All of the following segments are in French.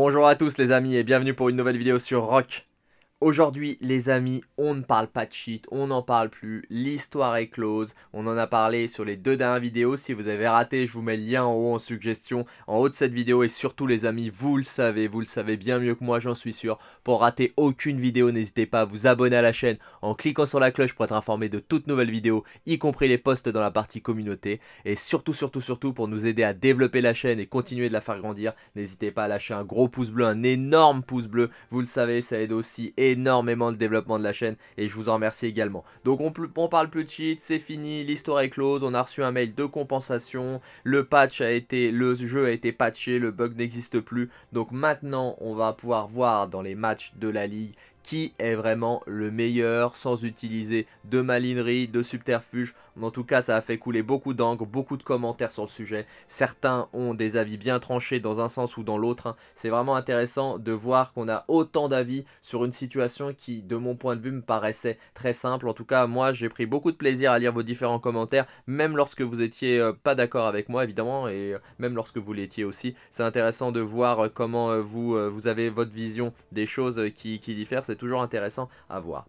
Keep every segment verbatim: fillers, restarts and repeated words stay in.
Bonjour à tous les amis et bienvenue pour une nouvelle vidéo sur Rock. Aujourd'hui les amis, on ne parle pas de cheat, on n'en parle plus, l'histoire est close. On en a parlé sur les deux dernières vidéos, si vous avez raté je vous mets le lien en haut en suggestion, en haut de cette vidéo. Et surtout les amis, vous le savez, vous le savez bien mieux que moi j'en suis sûr, pour rater aucune vidéo n'hésitez pas à vous abonner à la chaîne en cliquant sur la cloche pour être informé de toutes nouvelles vidéos, y compris les posts dans la partie communauté. Et surtout surtout surtout pour nous aider à développer la chaîne et continuer de la faire grandir, n'hésitez pas à lâcher un gros pouce bleu, un énorme pouce bleu, vous le savez ça aide aussi énormément le développement de la chaîne et je vous en remercie également. Donc on, on parle plus de cheat, c'est fini, l'histoire est close, on a reçu un mail de compensation, le patch a été, le jeu a été patché, le bug n'existe plus. Donc maintenant on va pouvoir voir dans les matchs de la ligue qui est vraiment le meilleur sans utiliser de malinerie, de subterfuge. En tout cas ça a fait couler beaucoup d'encre, beaucoup de commentaires sur le sujet. Certains ont des avis bien tranchés dans un sens ou dans l'autre. C'est vraiment intéressant de voir qu'on a autant d'avis sur une situation qui de mon point de vue me paraissait très simple. En tout cas moi j'ai pris beaucoup de plaisir à lire vos différents commentaires, même lorsque vous étiez pas d'accord avec moi évidemment, et même lorsque vous l'étiez aussi. C'est intéressant de voir comment vous, vous avez votre vision des choses qui, qui diffèrent. C'est toujours intéressant à voir.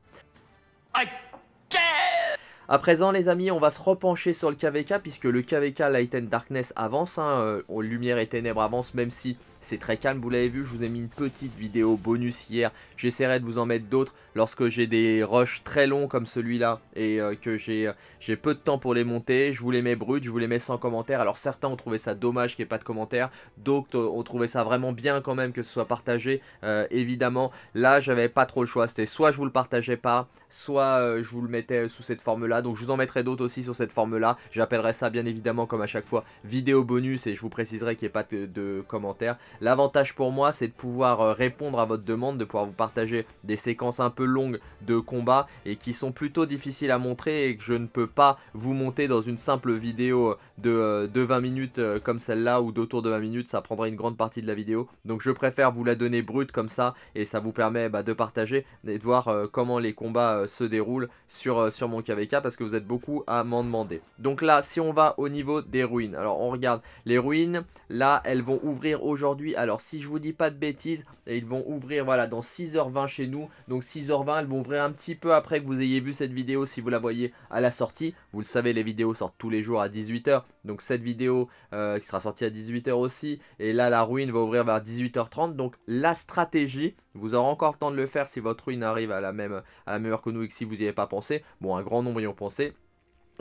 À présent les amis, on va se repencher sur le K V K, puisque le K V K Light and Darkness avance, hein, euh, Lumière et Ténèbres avance, même si c'est très calme, vous l'avez vu, je vous ai mis une petite vidéo bonus hier, j'essaierai de vous en mettre d'autres lorsque j'ai des rushs très longs comme celui-là et euh, que j'ai euh, j'ai peu de temps pour les monter, je vous les mets bruts, je vous les mets sans commentaire. Alors certains ont trouvé ça dommage qu'il n'y ait pas de commentaires, d'autres ont trouvé ça vraiment bien quand même que ce soit partagé, euh, évidemment. Là j'avais pas trop le choix, c'était soit je vous le partageais pas, soit euh, je vous le mettais sous cette forme-là. Donc je vous en mettrai d'autres aussi sur cette forme là. J'appellerai ça bien évidemment comme à chaque fois vidéo bonus et je vous préciserai qu'il n'y ait pas de, de commentaires. L'avantage pour moi c'est de pouvoir répondre à votre demande, de pouvoir vous partager des séquences un peu longues de combats et qui sont plutôt difficiles à montrer et que je ne peux pas vous monter dans une simple vidéo de, de vingt minutes comme celle là ou d'autour de vingt minutes, ça prendrait une grande partie de la vidéo. Donc je préfère vous la donner brute comme ça et ça vous permet bah, de partager et de voir euh, comment les combats euh, se déroulent sur, euh, sur mon K V K, parce que vous êtes beaucoup à m'en demander. Donc là si on va au niveau des ruines, alors on regarde les ruines, là elles vont ouvrir aujourd'hui, alors si je vous dis pas de bêtises et ils vont ouvrir voilà dans six heures vingt chez nous, donc six heures vingt elles vont ouvrir un petit peu après que vous ayez vu cette vidéo si vous la voyez à la sortie. Vous le savez les vidéos sortent tous les jours à dix-huit heures, donc cette vidéo euh, qui sera sortie à dix-huit heures aussi, et là la ruine va ouvrir vers dix-huit heures trente. Donc la stratégie, vous aurez encore le temps de le faire si votre ruine arrive à la même, à la même heure que nous et que si vous n'y avez pas pensé, bon un grand nombre y ont pensé.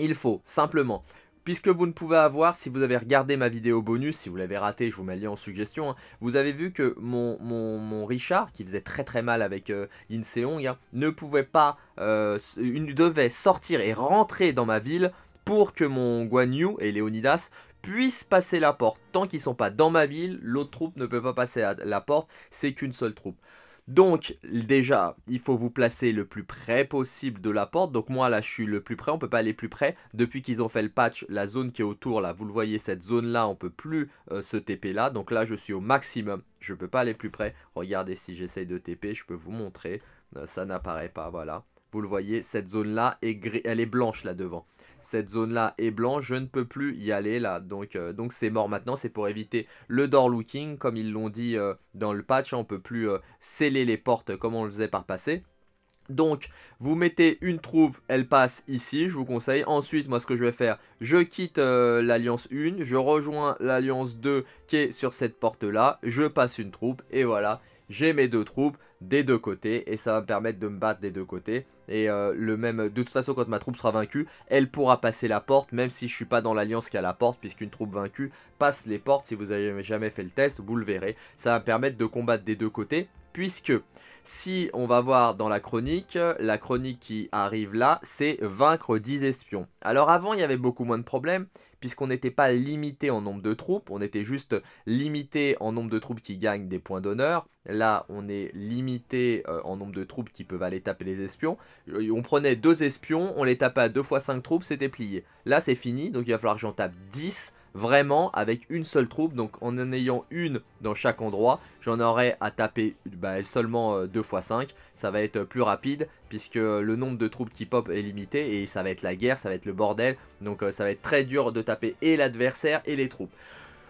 Il faut simplement, puisque vous ne pouvez avoir, si vous avez regardé ma vidéo bonus, si vous l'avez raté, je vous mets le lien en suggestion, hein, vous avez vu que mon, mon, mon Richard, qui faisait très très mal avec euh, Inseong, hein, ne pouvait pas, euh, une, devait sortir et rentrer dans ma ville pour que mon Guan Yu et Leonidas puissent passer la porte. Tant qu'ils ne sont pas dans ma ville, l'autre troupe ne peut pas passer la, la porte, c'est qu'une seule troupe. Donc déjà il faut vous placer le plus près possible de la porte. Donc moi là je suis le plus près, on peut pas aller plus près. Depuis qu'ils ont fait le patch, la zone qui est autour là, vous le voyez, cette zone là on peut plus euh, se T P là. Donc là je suis au maximum, je peux pas aller plus près. Regardez, si j'essaye de T P, je peux vous montrer, euh, ça n'apparaît pas, voilà. Vous le voyez, cette zone là, est gris, elle est blanche là devant. Cette zone là est blanche, je ne peux plus y aller là, donc euh, donc c'est mort maintenant. C'est pour éviter le door looking, comme ils l'ont dit euh, dans le patch, on ne peut plus euh, sceller les portes comme on le faisait par passé. Donc vous mettez une troupe, elle passe ici, je vous conseille. Ensuite moi ce que je vais faire, je quitte euh, l'alliance un, je rejoins l'alliance deux qui est sur cette porte là, je passe une troupe et voilà. J'ai mes deux troupes des deux côtés et ça va me permettre de me battre des deux côtés. Et euh, le même, de toute façon quand ma troupe sera vaincue, elle pourra passer la porte, même si je suis pas dans l'alliance qui a la porte, puisqu'une troupe vaincue passe les portes. Si vous avez jamais fait le test, vous le verrez. Ça va me permettre de combattre des deux côtés, puisque si on va voir dans la chronique, la chronique qui arrive là, c'est vaincre dix espions. Alors avant il y avait beaucoup moins de problèmes, puisqu'on n'était pas limité en nombre de troupes, on était juste limité en nombre de troupes qui gagnent des points d'honneur. Là on est limité euh, en nombre de troupes qui peuvent aller taper les espions. On prenait deux espions, on les tapait à deux fois cinq troupes, c'était plié. Là c'est fini, donc il va falloir que j'en tape dix. Vraiment avec une seule troupe, donc en en ayant une dans chaque endroit, j'en aurai à taper bah, seulement deux fois cinq. Ça va être plus rapide puisque le nombre de troupes qui pop est limité et ça va être la guerre, ça va être le bordel. Donc ça va être très dur de taper et l'adversaire et les troupes.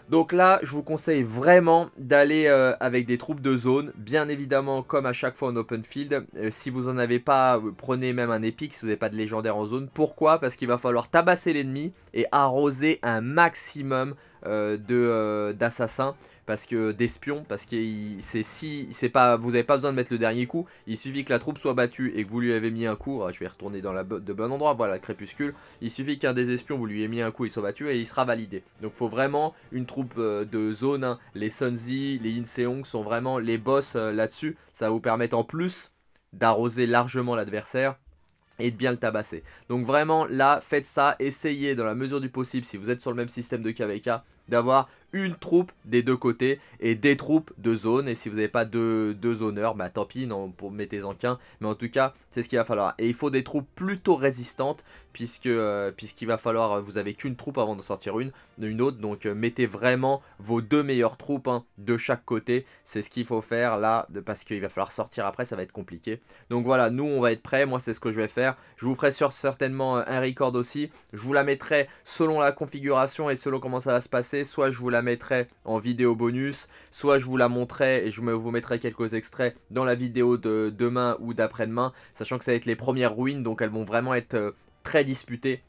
Donc là, je vous conseille vraiment d'aller euh, avec des troupes de zone. Bien évidemment, comme à chaque fois en open field, euh, si vous en avez pas, prenez même un épique si vous n'avez pas de légendaire en zone. Pourquoi? Parce qu'il va falloir tabasser l'ennemi et arroser un maximum euh, de euh, d'assassins. Parce que d'espions, parce que c'est si c'est pas, vous n'avez pas besoin de mettre le dernier coup, il suffit que la troupe soit battue et que vous lui avez mis un coup. Je vais retourner dans la, de bon endroit, voilà, crépuscule. Il suffit qu'un des espions vous lui ayez mis un coup, il soit battu et il sera validé. Donc il faut vraiment une troupe de zone, hein. Les Sunzi, les Inseong sont vraiment les boss là-dessus. Ça va vous permettre en plus d'arroser largement l'adversaire et de bien le tabasser. Donc vraiment là, faites ça, essayez dans la mesure du possible, si vous êtes sur le même système de K V K, d'avoir une troupe des deux côtés et des troupes de zone. Et si vous n'avez pas deux, deux zoneurs, bah tant pis, mettez-en qu'un. Mais en tout cas, c'est ce qu'il va falloir. Et il faut des troupes plutôt résistantes, puisque euh, puisqu'il va falloir, vous n'avez qu'une troupe avant d'en sortir une, une autre. Donc euh, mettez vraiment vos deux meilleures troupes, hein, de chaque côté. C'est ce qu'il faut faire là, de, parce qu'il va falloir sortir après, ça va être compliqué. Donc voilà, nous on va être prêts, moi c'est ce que je vais faire. Je vous ferai sur, certainement euh, un record aussi. Je vous la mettrai selon la configuration et selon comment ça va se passer. Soit je vous la mettrai en vidéo bonus, soit je vous la montrerai et je vous mettrai quelques extraits dans la vidéo de demain ou d'après-demain, sachant que ça va être les premières ruines, donc elles vont vraiment être très disputées.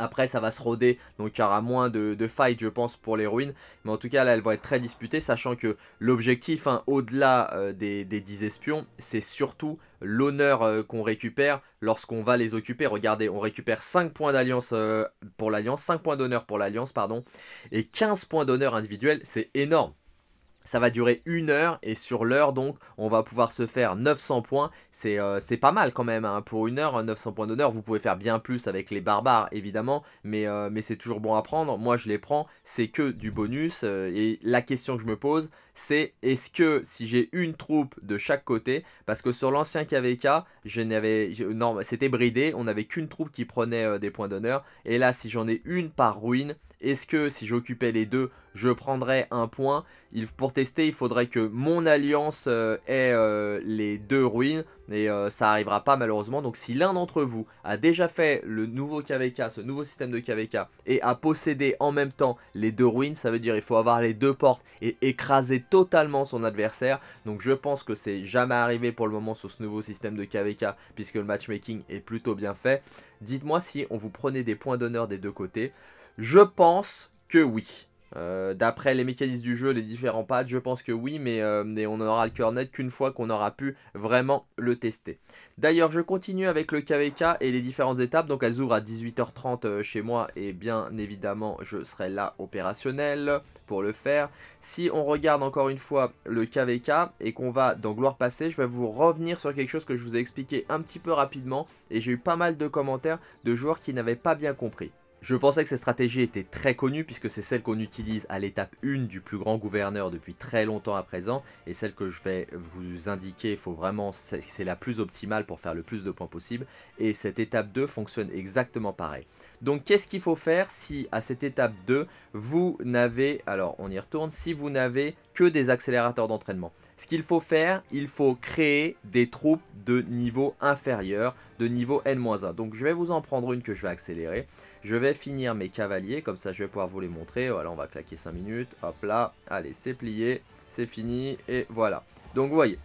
Après ça va se roder, donc il y aura moins de, de fight je pense pour les ruines. Mais en tout cas là elles vont être très disputées, sachant que l'objectif, hein, au-delà euh, des, des dix espions, c'est surtout l'honneur euh, qu'on récupère lorsqu'on va les occuper. Regardez, on récupère cinq points d'alliance euh, pour l'alliance, cinq points d'honneur pour l'alliance pardon, et quinze points d'honneur individuels, c'est énorme. Ça va durer une heure et sur l'heure donc on va pouvoir se faire neuf cents points. C'est euh, pas mal quand même, hein. Pour une heure, neuf cents points d'honneur. Vous pouvez faire bien plus avec les barbares évidemment, mais, euh, mais c'est toujours bon à prendre. Moi je les prends, c'est que du bonus. Euh, et la question que je me pose c'est, est-ce que si j'ai une troupe de chaque côté, parce que sur l'ancien K V K je n'avais, non c'était bridé, on n'avait qu'une troupe qui prenait euh, des points d'honneur. Et là si j'en ai une par ruine, est-ce que si j'occupais les deux je prendrais un point? Il, pour tester, il faudrait que mon alliance euh, ait euh, les deux ruines. Et euh, ça n'arrivera pas malheureusement. Donc si l'un d'entre vous a déjà fait le nouveau K V K, ce nouveau système de K V K, et a possédé en même temps les deux ruines, ça veut dire il faut avoir les deux portes et écraser totalement son adversaire. Donc je pense que c'est jamais arrivé pour le moment sur ce nouveau système de K V K, puisque le matchmaking est plutôt bien fait. Dites-moi si on vous prenait des points d'honneur des deux côtés. Je pense que oui. Euh, D'après les mécanismes du jeu, les différents patchs, je pense que oui, mais, euh, mais on aura le cœur net qu'une fois qu'on aura pu vraiment le tester. D'ailleurs je continue avec le K V K et les différentes étapes. Donc elles ouvrent à dix-huit heures trente chez moi et bien évidemment je serai là opérationnel pour le faire. Si on regarde encore une fois le K V K et qu'on va dans Gloire Passée, je vais vous revenir sur quelque chose que je vous ai expliqué un petit peu rapidement. Et j'ai eu pas mal de commentaires de joueurs qui n'avaient pas bien compris. Je pensais que cette stratégie était très connue, puisque c'est celle qu'on utilise à l'étape un du plus grand gouverneur depuis très longtemps à présent. Et celle que je vais vous indiquer, faut vraiment, c'est la plus optimale pour faire le plus de points possible. Et cette étape deux fonctionne exactement pareil. Donc qu'est-ce qu'il faut faire si à cette étape deux, vous n'avez, alors on y retourne, si vous n'avez que des accélérateurs d'entraînement? Ce qu'il faut faire, il faut créer des troupes de niveau inférieur, de niveau N moins un. Donc je vais vous en prendre une que je vais accélérer. Je vais finir mes cavaliers, comme ça je vais pouvoir vous les montrer. Voilà, on va claquer cinq minutes, hop là, allez, c'est plié, c'est fini, et voilà. Donc vous voyez,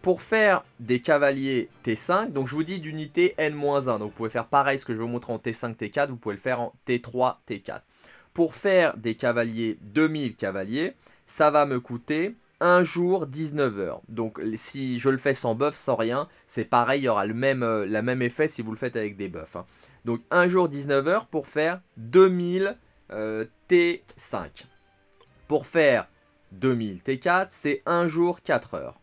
pour faire des cavaliers T cinq, donc je vous dis d'unité N moins un, donc vous pouvez faire pareil ce que je vais vous montrer en T cinq, T quatre, vous pouvez le faire en T trois, T quatre. Pour faire des cavaliers, deux mille cavaliers, ça va me coûter un jour, dix-neuf heures. Donc si je le fais sans buff, sans rien, c'est pareil, il y aura le même, euh, la même effet si vous le faites avec des buffs, hein. Donc un jour, dix-neuf heures pour faire deux mille euh, T cinq. Pour faire deux mille T quatre, c'est un jour, quatre heures.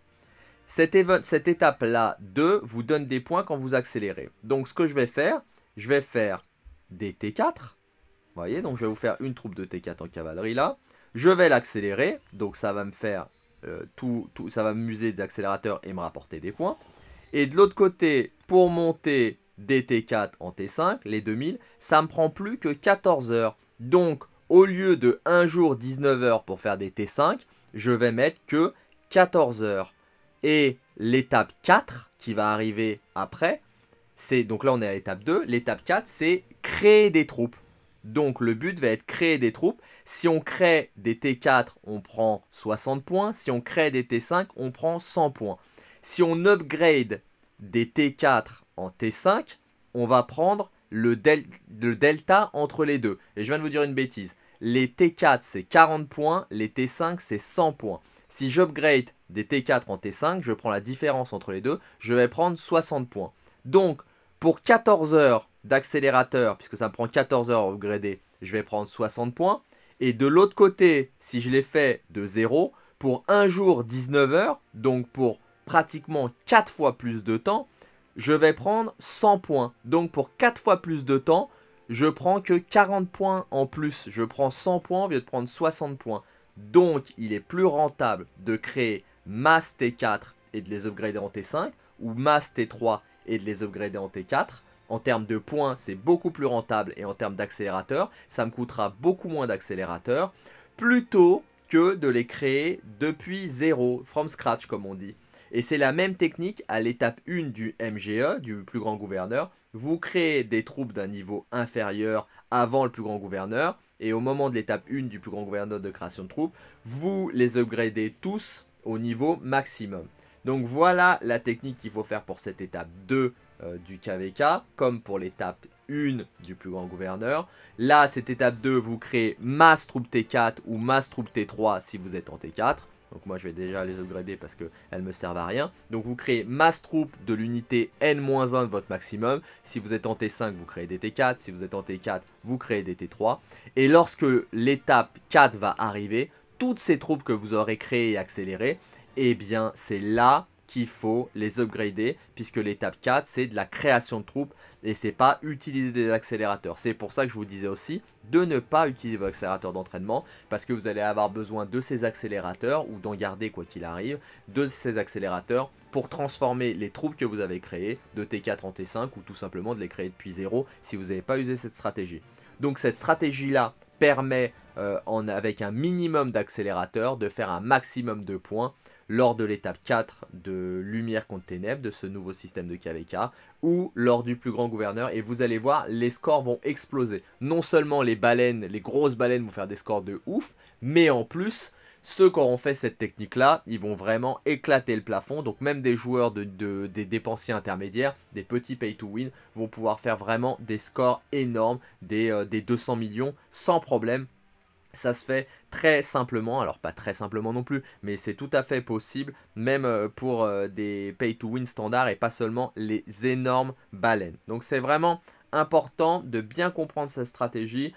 Cette, cette étape-là, deux, vous donne des points quand vous accélérez. Donc ce que je vais faire, je vais faire des T quatre. Vous voyez, donc je vais vous faire une troupe de T quatre en cavalerie là. Je vais l'accélérer, donc ça va me faire... Euh, tout, tout, ça va m'user des accélérateurs et me rapporter des points. Et de l'autre côté, pour monter des T quatre en T cinq, les deux mille, ça me prend plus que quatorze heures. Donc au lieu de un jour dix-neuf heures pour faire des T cinq, je vais mettre que quatorze heures. Et l'étape quatre qui va arriver après, c'est, donc là on est à l'étape deux, l'étape quatre c'est créer des troupes. Donc le but va être créer des troupes. Si on crée des T quatre, on prend soixante points. Si on crée des T cinq, on prend cent points. Si on upgrade des T quatre en T cinq, on va prendre le, del le delta entre les deux. Et je viens de vous dire une bêtise. Les T quatre, c'est quarante points. Les T cinq, c'est cent points. Si j'upgrade des T quatre en T cinq, je prends la différence entre les deux. Je vais prendre soixante points. Donc, pour quatorze heures d'accélérateur, puisque ça me prend quatorze heures à upgrader, je vais prendre soixante points. Et de l'autre côté, si je les fais de zéro, pour un jour dix-neuf heures, donc pour pratiquement quatre fois plus de temps, je vais prendre cent points. Donc pour quatre fois plus de temps, je prends que quarante points en plus. Je prends cent points au lieu de prendre soixante points. Donc il est plus rentable de créer masse T quatre et de les upgrader en T cinq, ou masse T trois et de les upgrader en T quatre. En termes de points, c'est beaucoup plus rentable, et en termes d'accélérateurs, ça me coûtera beaucoup moins d'accélérateurs, plutôt que de les créer depuis zéro, from scratch comme on dit. Et c'est la même technique à l'étape un du M G E, du plus grand gouverneur. Vous créez des troupes d'un niveau inférieur avant le plus grand gouverneur, et au moment de l'étape un du plus grand gouverneur de création de troupes, vous les upgradez tous au niveau maximum. Donc voilà la technique qu'il faut faire pour cette étape deux euh, du K V K, comme pour l'étape un du plus grand gouverneur. Là, cette étape deux, vous créez masse troupe T quatre ou masse troupe T trois si vous êtes en T quatre. Donc moi je vais déjà les upgrader parce qu'elles ne me servent à rien. Donc vous créez masse troupe de l'unité N moins un de votre maximum. Si vous êtes en T cinq, vous créez des T quatre. Si vous êtes en T quatre, vous créez des T trois. Et lorsque l'étape quatre va arriver, toutes ces troupes que vous aurez créées et accélérées, eh bien c'est là qu'il faut les upgrader, puisque l'étape quatre, c'est de la création de troupes et c'est pas utiliser des accélérateurs. C'est pour ça que je vous disais aussi de ne pas utiliser vos accélérateurs d'entraînement, parce que vous allez avoir besoin de ces accélérateurs, ou d'en garder quoi qu'il arrive, de ces accélérateurs pour transformer les troupes que vous avez créées de T quatre en T cinq, ou tout simplement de les créer depuis zéro si vous n'avez pas usé cette stratégie. Donc cette stratégie là permet euh, en, avec un minimum d'accélérateurs de faire un maximum de points lors de l'étape quatre de Lumière contre Ténèbres, de ce nouveau système de K V K, ou lors du plus grand gouverneur. Et vous allez voir, les scores vont exploser. Non seulement les baleines, les grosses baleines vont faire des scores de ouf, mais en plus, ceux qui auront fait cette technique-là, ils vont vraiment éclater le plafond. Donc même des joueurs, de, de, des dépensiers intermédiaires, des petits pay-to-win, vont pouvoir faire vraiment des scores énormes, des, euh, des deux cents millions, sans problème. Ça se fait très simplement, alors pas très simplement non plus, mais c'est tout à fait possible, même pour des pay-to-win standards et pas seulement les énormes baleines. Donc c'est vraiment important de bien comprendre cette stratégie.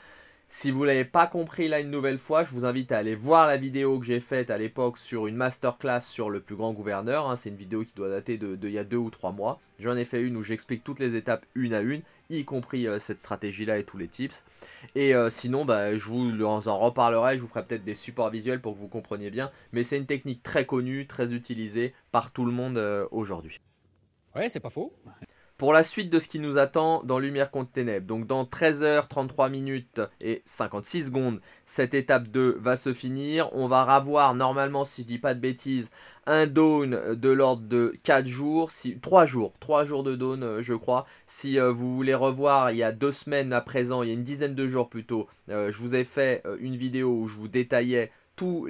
Si vous ne l'avez pas compris là une nouvelle fois, je vous invite à aller voir la vidéo que j'ai faite à l'époque sur une masterclass sur le plus grand gouverneur. Hein, c'est une vidéo qui doit dater de, de il y a deux ou trois mois. J'en ai fait une où j'explique toutes les étapes une à une, y compris euh, cette stratégie-là et tous les tips. Et euh, sinon, bah, je vous en reparlerai, je vous ferai peut-être des supports visuels pour que vous compreniez bien. Mais c'est une technique très connue, très utilisée par tout le monde euh, aujourd'hui. Ouais, c'est pas faux. Pour la suite de ce qui nous attend dans Lumière contre Ténèbres, donc dans treize heures trente-trois minutes et cinquante-six secondes, cette étape deux va se finir. On va avoir normalement, si je dis pas de bêtises, un dawn de l'ordre de quatre jours, si, trois jours, trois jours de dawn euh, je crois. Si euh, vous voulez revoir, il y a deux semaines à présent, il y a une dizaine de jours plutôt, euh, je vous ai fait euh, une vidéo où je vous détaillais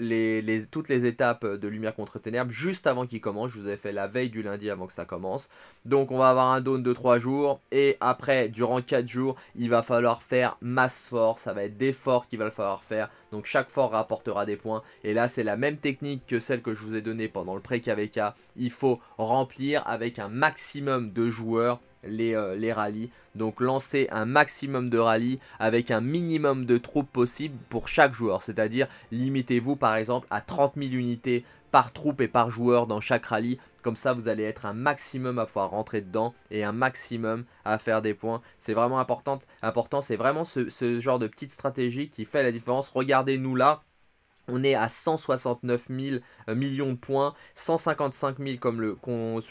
Les, les, toutes les étapes de Lumière contre Ténèbres juste avant qu'il commence. Je vous ai fait la veille du lundi avant que ça commence. Donc on va avoir un dawn de trois jours, et après durant quatre jours il va falloir faire masse fort. Ça va être des forts qu'il va falloir faire, donc chaque fort rapportera des points. Et là c'est la même technique que celle que je vous ai donnée pendant le pré-K V K. Il faut remplir avec un maximum de joueurs les, euh, les rallyes. Donc lancer un maximum de rallyes avec un minimum de troupes possible pour chaque joueur. C'est-à-dire limitez-vous par exemple à trente mille unités par troupe et par joueur dans chaque rallye. Comme ça vous allez être un maximum à pouvoir rentrer dedans et un maximum à faire des points. C'est vraiment important, important. C'est vraiment ce, ce genre de petite stratégie qui fait la différence. Regardez-nous là. On est à cent soixante-neuf mille millions de points, cent cinquante-cinq mille comme le,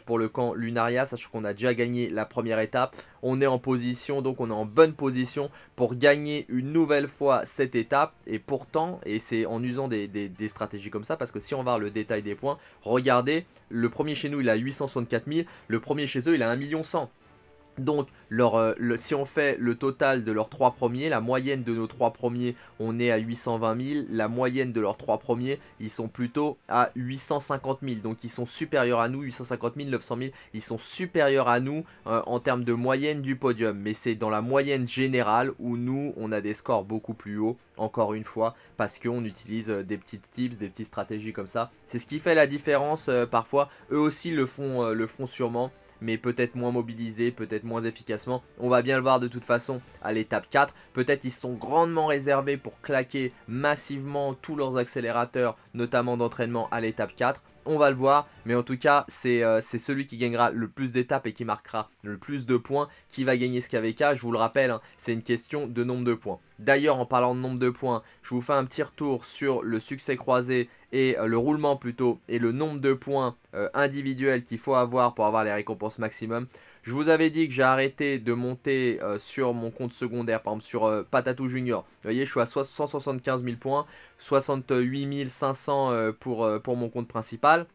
pour le camp Lunaria, sachant qu'on a déjà gagné la première étape. On est en position, donc on est en bonne position pour gagner une nouvelle fois cette étape. Et pourtant, et c'est en usant des, des, des stratégies comme ça, parce que si on va voir le détail des points, regardez, le premier chez nous il a huit cent soixante-quatre mille, le premier chez eux il a un million cent mille. Donc, leur, euh, le, si on fait le total de leurs trois premiers, la moyenne de nos trois premiers, on est à huit cent vingt mille. La moyenne de leurs trois premiers, ils sont plutôt à huit cent cinquante mille. Donc, ils sont supérieurs à nous, huit cent cinquante mille, neuf cent mille. Ils sont supérieurs à nous euh, en termes de moyenne du podium. Mais c'est dans la moyenne générale où nous, on a des scores beaucoup plus hauts, encore une fois, parce qu'on utilise euh, des petites tips, des petites stratégies comme ça. C'est ce qui fait la différence euh, parfois. Eux aussi le font, euh, le font sûrement, mais peut-être moins mobilisés, peut-être moins efficacement. On va bien le voir de toute façon à l'étape quatre. Peut-être ils sont grandement réservés pour claquer massivement tous leurs accélérateurs, notamment d'entraînement à l'étape quatre. On va le voir, mais en tout cas, c'est euh, c'est celui qui gagnera le plus d'étapes et qui marquera le plus de points qui va gagner ce K V K. Je vous le rappelle, hein, c'est une question de nombre de points. D'ailleurs, en parlant de nombre de points, je vous fais un petit retour sur le succès croisé et euh, le roulement plutôt, et le nombre de points euh, individuels qu'il faut avoir pour avoir les récompenses maximum. Je vous avais dit que j'ai arrêté de monter euh, sur mon compte secondaire, par exemple sur euh, Patatou Junior. Vous voyez, je suis à cent soixante-quinze mille points, soixante-huit mille cinq cents euh, pour, euh, pour mon compte principal.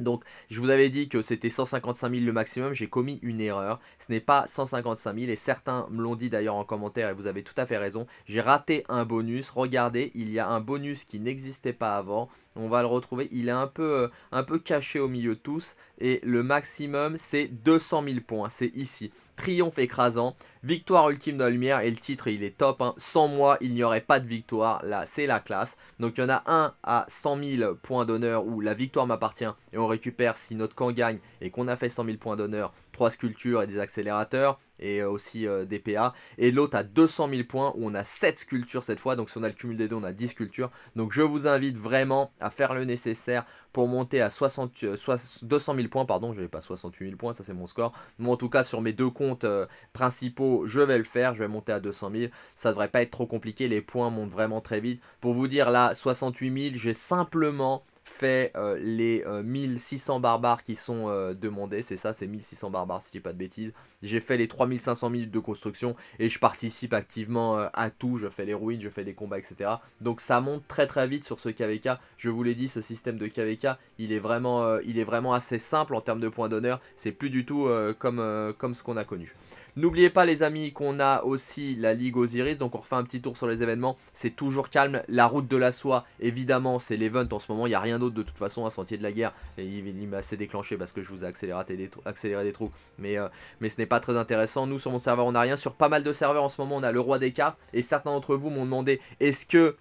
Donc je vous avais dit que c'était cent cinquante-cinq mille le maximum, j'ai commis une erreur, ce n'est pas cent cinquante-cinq mille et certains me l'ont dit d'ailleurs en commentaire et vous avez tout à fait raison, j'ai raté un bonus, regardez il y a un bonus qui n'existait pas avant, on va le retrouver, il est un peu, un peu caché au milieu de tous et le maximum c'est deux cent mille points, c'est ici, triomphe écrasant, victoire ultime de la lumière et le titre il est top, hein. Sans moi il n'y aurait pas de victoire, là c'est la classe, donc il y en a un à cent mille points d'honneur où la victoire m'appartient et on on récupère si notre camp gagne et qu'on a fait cent mille points d'honneur, trois sculptures et des accélérateurs et aussi euh, des P A, et l'autre à deux cent mille points où on a sept sculptures cette fois, donc si on a le cumul des deux on a dix sculptures, donc je vous invite vraiment à faire le nécessaire pour monter à soixante, euh, soixante, deux cent mille points, pardon je n'ai pas soixante-huit mille points, ça c'est mon score, moi en tout cas sur mes deux comptes euh, principaux je vais le faire, je vais monter à deux cent mille, ça devrait pas être trop compliqué, les points montent vraiment très vite, pour vous dire là soixante-huit mille j'ai simplement fait euh, les euh, mille six cents barbares qui sont euh, demandés, c'est ça, c'est mille six cents barbares si je dis pas de bêtises, j'ai fait les trois mille cinq cents minutes de construction et je participe activement euh, à tout, je fais les ruines, je fais des combats, etc. Donc ça monte très très vite sur ce K V K, je vous l'ai dit, ce système de K V K il est vraiment, euh, il est vraiment assez simple en termes de points d'honneur, c'est plus du tout euh, comme, euh, comme ce qu'on a connu. N'oubliez pas les amis qu'on a aussi la Ligue Osiris, donc on refait un petit tour sur les événements, c'est toujours calme, la route de la soie évidemment c'est l'event en ce moment, il n'y a rien d'autre de toute façon, un sentier de la guerre, et il, il m'a assez déclenché parce que je vous ai accéléré des, accéléré des trous, mais, euh, mais ce n'est pas très intéressant, nous sur mon serveur on n'a rien, sur pas mal de serveurs en ce moment on a le roi des cartes, et certains d'entre vous m'ont demandé est-ce que...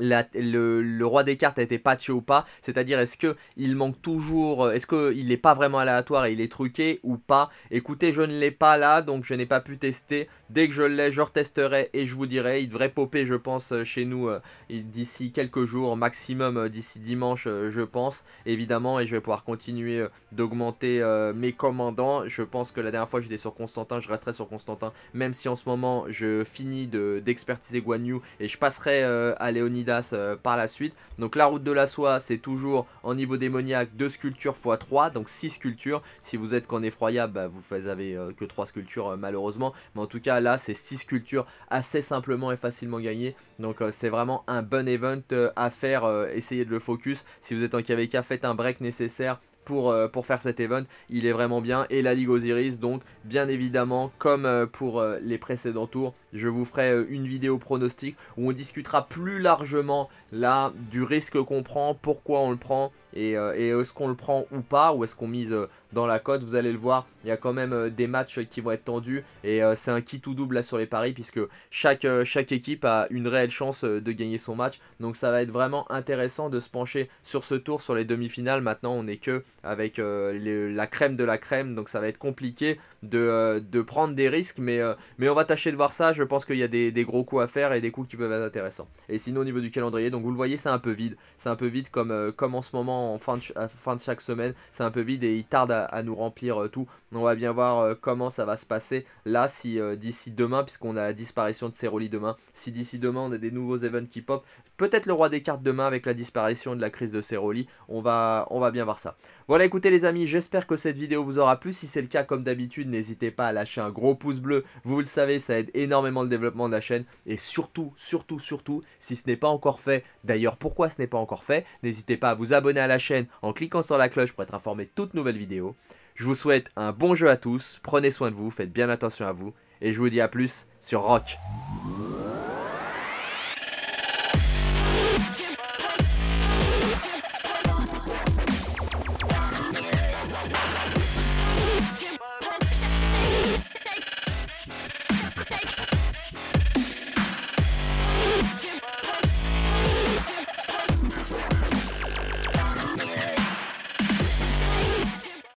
La, le, le roi des cartes a été patché ou pas, c'est-à-dire est-ce que il manque toujours, est-ce qu'il n'est pas vraiment aléatoire et il est truqué ou pas. Écoutez, je ne l'ai pas là, donc je n'ai pas pu tester. Dès que je l'ai, je retesterai et je vous dirai. Il devrait popper, je pense, chez nous euh, d'ici quelques jours, maximum euh, d'ici dimanche, euh, je pense, évidemment. Et je vais pouvoir continuer euh, d'augmenter euh, mes commandants. Je pense que la dernière fois, j'étais sur Constantin, je resterai sur Constantin, même si en ce moment, je finis de, d'expertiser Guan Yu et je passerai euh, à Léonie par la suite. Donc la route de la soie c'est toujours en niveau démoniaque deux sculptures x trois, donc six sculptures. Si vous êtes qu'en effroyable, bah, vous avez euh, que trois sculptures euh, malheureusement, mais en tout cas là c'est six sculptures assez simplement et facilement gagnées, donc euh, c'est vraiment un bon event euh, à faire, euh, essayez de le focus. Si vous êtes en K V K, faites un break nécessaire pour, euh, pour faire cet event, il est vraiment bien. Et la Ligue Osiris, donc bien évidemment comme euh, pour euh, les précédents tours, je vous ferai euh, une vidéo pronostic où on discutera plus largement là du risque qu'on prend, pourquoi on le prend et, euh, et est-ce qu'on le prend ou pas, ou est-ce qu'on mise euh, dans la cote. Vous allez le voir, il y a quand même euh, des matchs qui vont être tendus et euh, c'est un qui tout double là sur les paris, puisque chaque, euh, chaque équipe a une réelle chance euh, de gagner son match, donc ça va être vraiment intéressant de se pencher sur ce tour, sur les demi-finales. Maintenant on n'est que avec euh, les, la crème de la crème, donc ça va être compliqué de, euh, de prendre des risques, mais, euh, mais on va tâcher de voir ça. Je pense qu'il y a des, des gros coups à faire et des coups qui peuvent être intéressants. Et sinon au niveau du calendrier, donc vous le voyez, c'est un peu vide, c'est un peu vide comme, euh, comme en ce moment en fin de, à fin de chaque semaine, c'est un peu vide et il tarde à, à nous remplir euh, tout. On va bien voir euh, comment ça va se passer là, si euh, d'ici demain, puisqu'on a la disparition de Céroli demain, si d'ici demain on a des nouveaux events qui pop, peut-être le roi des cartes demain avec la disparition de la crise de Céroli, on va, on va bien voir ça. Voilà, écoutez les amis, j'espère que cette vidéo vous aura plu. Si c'est le cas, comme d'habitude, n'hésitez pas à lâcher un gros pouce bleu. Vous le savez, ça aide énormément le développement de la chaîne. Et surtout, surtout, surtout, si ce n'est pas encore fait, d'ailleurs pourquoi ce n'est pas encore fait, n'hésitez pas à vous abonner à la chaîne en cliquant sur la cloche pour être informé de toutes nouvelles vidéos. Je vous souhaite un bon jeu à tous, prenez soin de vous, faites bien attention à vous, et je vous dis à plus sur Rock.